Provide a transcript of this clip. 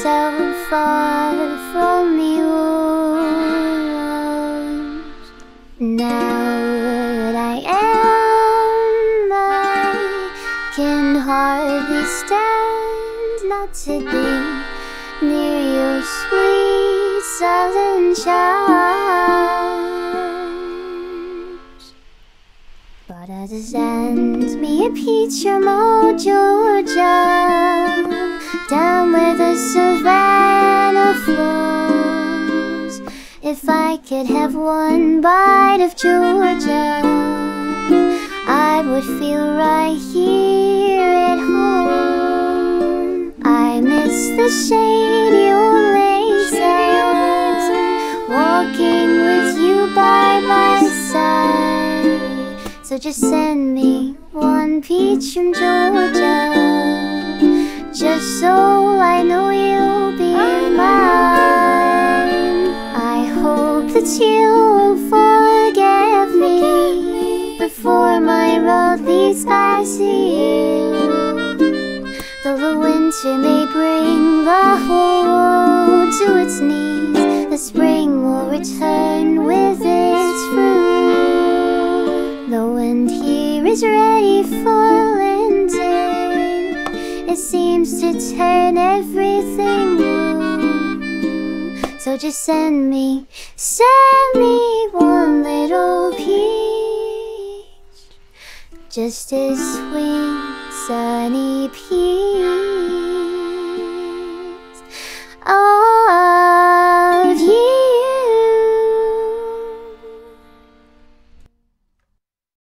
so far from your arms. Now that I am, I can hardly stand not to be near your sweet southern charms. But as it stands, me a peach from old Georgia, down where the savannah flows. If I could have one bite of Georgia, I would feel right here at home. I miss the shady old laces, walking with you by my side. So just send me one peach from Georgia, just so I know you'll be mine. I hope that you will forgive me before my road leads past you. Though the winter may bring the whole world to its knees, the spring will return with its fruit. The wind here is ready for winter, it seems to turn everything blue. So just send me one little peach, just a sweet sunny peach. Oh.